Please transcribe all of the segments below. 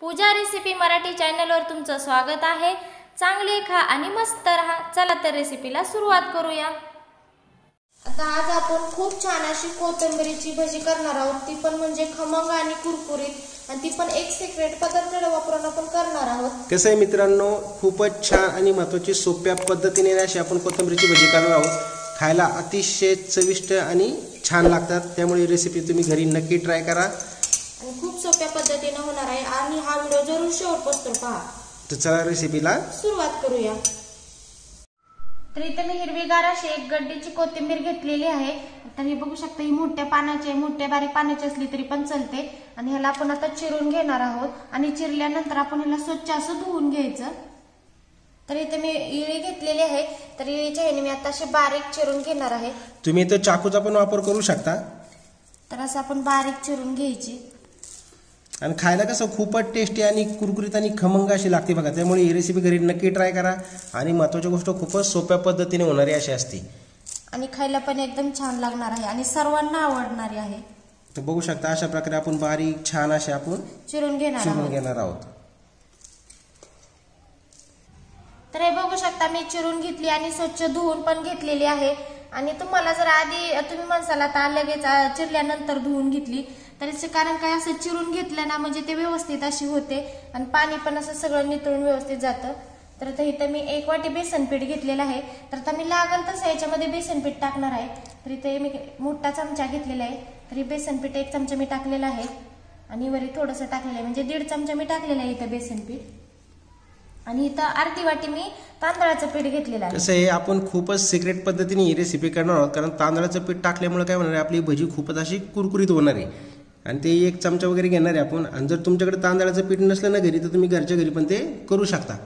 पूजा recipe Marathi चॅनलवर तुमचं स्वागत आहे। चांगले खा आणि मस्त रहा। चला तर रेसिपीला सुरुवात करूया। आता आज आपण खूप छान अशी कोथिंबीरची भजी करणार आहोत, ती पण म्हणजे खमंग आणि कुरकुरीत, आणि ती पण एक सिक्रेट पद्धतीने वापरून आपण करणार आहोत। कसं आहे मित्रांनो, खूपच छान आणि महत्त्वाची सोप्या पद्धतीने अशी आपण कोथिंबीरची भजी करणार आहोत। खायला अतिशय चविष्ट आणि छान लागतात, त्यामुळे रेसिपी तुम्ही घरी नक्की ट्राय करा। खूप सोप्या पद्धतीने होणार आहे आणि हा व्हिडिओ जरूर शेवटपर्यंत पहा। तर चला रेसिपीला सुरुवात करूया। तर इथे मी हिरवीगार अशी एक गड्डीची कोथिंबीर घेतलेली आहे। तर हे बघू शकता, ही मोठ्या पानाची, मोठे बारीक पानाची असली तरी पण चालते। आणि ह्याला आपण आता चिरून घेणार आहोत आणि चिरल्यानंतर आपण ह्याला स्वच्छ असं धुवून घ्यायचं। तर इथे मी इळी घेतलेली आहे, तर इळीच्या ह्याने मी आता अशी बारीक चिरून घेणार आहे। तुम्ही इथे चाकूचा पण वापर करू शकता। तर असं आपण बारीक चिरून घ्यायची आणि खायला कसं खूपच टेस्टी आणि कुरकुरीत आणि खमंग अशी लागते बघा। त्यामुळे ही रेसिपी घरी नक्की ट्राय करा आणि महत्त्वाची गोष्ट खूपच सोप्या पद्धतीने होणारी अशी असते आणि खायला पण एकदम छान लागणार आहे आणि सर्वांना आवडणारी आहे। तर बघू शकता, अशा प्रकारे आपण बारीक छान अशी आपण चिरून घेणार आहोत। तर हे बघू शकता, मी चिरून घेतली आणि स्वच्छ धुवून पण घेतलेली आहे। आणि तुम्हाला जर आधी तुम्ही मसाला आता लगेच चिरल्यानंतर धुवून घेतली तरीच, कारण काय असं चिरून घेतलं ना म्हणजे ते व्यवस्थित अशी होते आणि पाणी पण असं सगळं नितळून व्यवस्थित जातं। तर इथे मी एक वाटी बेसन पीठ घेतलेलं आहे। तर आता मी लागल तसं याच्यामध्ये बेसन पीठ टाकणार आहे। तर इथे मी मोठा चमचा घेतलेला आहे, तरी बेसन पीठ एक चमचा मी टाकलेला आहे आणि वरी थोडंसं टाकलेलं आहे, म्हणजे 1.5 चमचा मी टाकलेला आहे इथे बेसन पीठ। आणि इथं अर्धी वाटी मी तांदळाचं पीठ घेतलेलं आहे। कसं हे आपण खूपच सिक्रेट पद्धतीने ही रेसिपी करणार आहोत, कारण तांदळाचं पीठ टाकल्यामुळे काय होणार आहे, आपली भजी खूपच अशी कुरकुरीत होणार आहे। आणि ते 1 चमचा वगैरे घेणार आहे आपण। आणि जर तुमच्याकडे तांदळाचं पीठ नसलं ना घरी, तर तुम्ही घरच्या घरी पण ते करू शकता।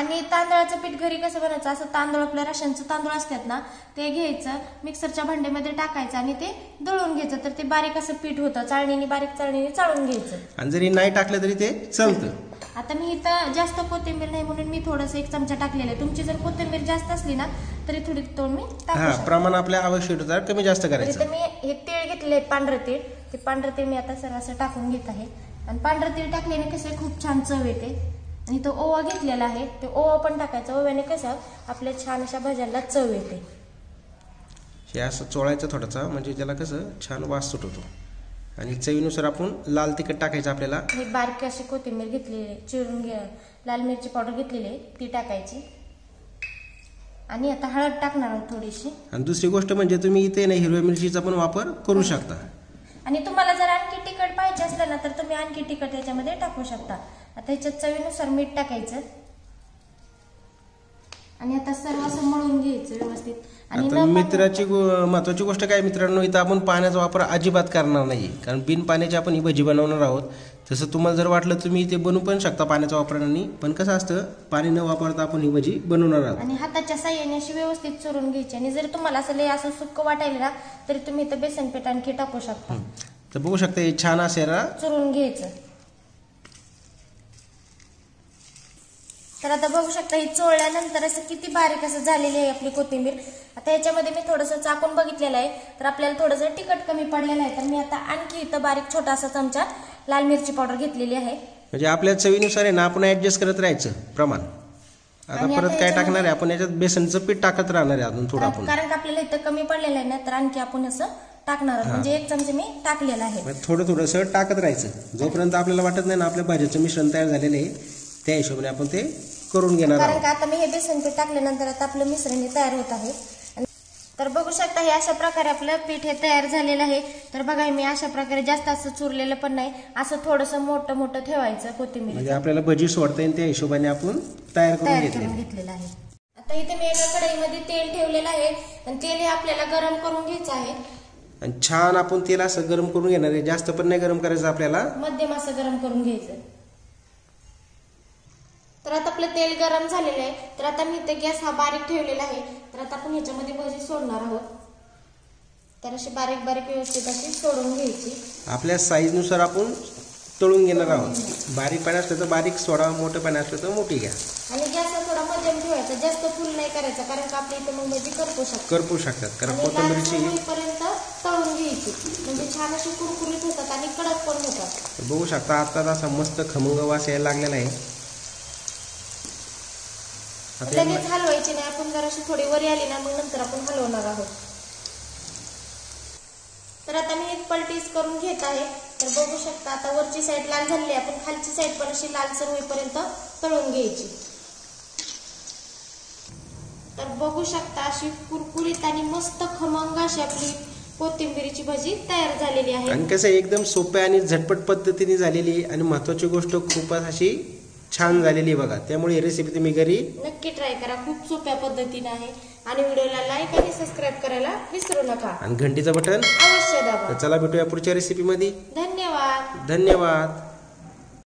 आणि तांदळाचं पीठ घरी कसं बनवायचं, असं तांदूळ आपल्या राशनचं तांदूळ असतात ना, ते घ्यायचं, मिक्सरच्या भांड्यामध्ये टाकायचं आणि ते दळून घ्यायचं। तर ते बारीक असं पीठ होतं, चाळणीने बारीक चाळणीने चाळून घ्यायचं। आणि जरी नाही टाकलं तरी ते चालतं। आता मी इथं जास्त कोथिंबीर नाही म्हणून मी थोडंसं 1 चमचा टाकलेलं आहे। तुमची जर कोथिंबीर जास्त असली ना तरी थोडी तुम्ही टाका, प्रमाण आपल्या आवश्यकतेनुसार कमी जास्त करायचं। तर मी हे तीळ घेतले, पांढरे तीळ, ते पांढरे तीळ मी आता सर असं टाकून घेत आहे। आणि पांढरे तीळ टाकल्याने कसं खूप छान चव येते। आणि तो ओवा घेतलेला आहे, ते ओवा पण टाकायचा, ओव्याने कसं आपल्या छान अशा भाज्यांना चव येते। हे असं चोळायचं थोडासा, म्हणजे त्याला कसं छान वास सुटतो। आणि चवीनुसार आपण लाल तिखट टाकायचं आपल्याला। हे बारीक अशी कोथिंबीर घेतलेली चिरून लाल मिरची पावडर घेतलेली आहे, ती टाकायची। आणि आता हळद टाकणार आहोत थोडीशी। आणि दुसरी गोष्ट म्हणजे तुम्ही इथे ना हिरव्या मिरचीचा पण वापर करू शकता। आणि तुम्हाला जर आणखी तिखट पाहिजे असलं ना तर तुम्ही आणखी तिखट याच्यामध्ये टाकू शकता। आता याच्यात चवीनुसार मीठ टाकायचं आणि आता सर्व असं मळून घ्यायचं व्यवस्थित। आणि मित्राची महत्त्वाची गोष्ट काय मित्रांनो, इथं आपण पाण्याचा वापर अजिबात करणार नाही, कारण बिन पाण्याची आपण ही भजी बनवणार आहोत। तसं तुम्हाला जर वाटलं तुम्ही ते बनवू पण शकता पाण्याचा वापर, आणि पण कसं असतं पाणी न वापरता आपण ही भजी बनवणार आहोत। आणि हाताच्या साह्याने अशी व्यवस्थित चोरून घ्यायची। आणि जर तुम्हाला असं लय असं सुक्क वाटायला ना तरी तुम्ही इथं बेसन पीठ आणखी टाकू शकता। तर बघू शकता, हे छान असे चोरून घ्यायचं। तर आता बघू शकता, ही चोळल्यानंतर असं किती बारीक असं झालेली आहे आपली कोथिंबीर। आता ह्याच्यामध्ये मी थोडंसं चाकून बघितलेलं आहे, तर आपल्याला थोडंसं तिखट कमी पडलेलं आहे। तर मी आता आणखी इथं बारीक छोटा असा चमचा लाल मिरची पावडर घेतलेली आहे, म्हणजे आपल्या चवीनुसार आहे ना आपण ऍडजस्ट करत राहायचं प्रमाण। आता परत काय टाकणार आहे आपण, याच्यात बेसनचं पीठ टाकत राहणार आहे अजून थोडं आपण, कारण आपल्याला इथं कमी पडलेलं आहे ना, तर आणखी आपण असं टाकणार आहोत। म्हणजे 1 चमचा मी टाकलेला आहे, थोडं थोडंसं टाकत राहायचं जोपर्यंत आपल्याला वाटत नाही ना आपल्या भाज्याचं मिश्रण तयार झालेलं आहे त्या हिशोबाने आपण ते करून घेणार आहोत। कारण आता मी हे बेसन पीठ टाकल्यानंतर आता आपलं मिश्रण तयार होत आहे। तर बघू शकता, हे अशा प्रकारे आपलं पीठ हे तयार झालेलं आहे। तर बघा, मी अशा प्रकारे जास्त असं चुरलेलं पण नाही, असं थोडंसं मोठं मोठं ठेवायचं कोथिंबीर, म्हणजे आपल्याला भजी सोडता येईल त्या हिशोबाने आपण तयार करून घेतलेलं आहे। आता इथे मी एका कढईमध्ये तेल ठेवलेलं आहे आणि तेल हे आपल्याला गरम करून घ्यायचं आहे। आणि छान आपण तेल असं गरम करून घेणार आहे, जास्त पण नाही गरम करायचं, आपल्याला मध्यम असं गरम करून घ्यायचं। तर आता आपलं तेल गरम झालेलं आहे, तर आता मी इथे गॅस हा बारीक ठेवलेला आहे। तर आता आपण ह्याच्यामध्ये भजी सोडणार आहोत, तर अशी बारीक बारीक व्यवस्थित अशी सोडून घ्यायची। आपल्या साईजनुसार आपण तळून घेणार आहोत। बारीक पाणी असलं तर बारीक सोडा, मोठं पाणी असलं तर मोठी घ्या। आणि गॅस थोडा मध्यम ठेवायचा, जास्त फुल नाही करायचा, कारण का आपल्या इथे मग भजी करपू शकतात, कारण कोथिंबीरची पर्यंत तळून घ्यायची, म्हणजे छान अशी कुरकुरीत होतात आणि कडक पण होतात। बघू शकता आता असा मस्त खमंग वास यायला लागलेला आहे। लगेच हलवायची नाही, आपण जराशी थोडी वर आली ना मग नंतर आपण हलवणार आहोत। तर आता मी एक पलटीस करून घेत आहे। तर बघू शकता आता वरची साइड लाल झाली, आपण खालची साइड पण अशी लालसर होईपर्यंत तळून घ्यायची। तर बघू शकता अशी कुरकुरीत आणि मस्त खमंग अशी आपली कोथिंबीरची भाजी तयार झालेली आहे। आणि कसं एकदम सोप्या आणि झटपट पद्धतीने झालेली आणि महत्त्वाची गोष्ट खूपच अशी छान झालेली बघा। त्यामुळे ही रेसिपी तुम्ही घरी नक्की ट्राय करा, खूप सोप्या पद्धतीने आहे। आणि व्हिडिओला लाईक आणि सबस्क्राइब करायला विसरू नका आणि घंटीचं बटन अवश्य दाबा। तर चला भेटूया पुढच्या रेसिपी मध्ये। धन्यवाद धन्यवाद।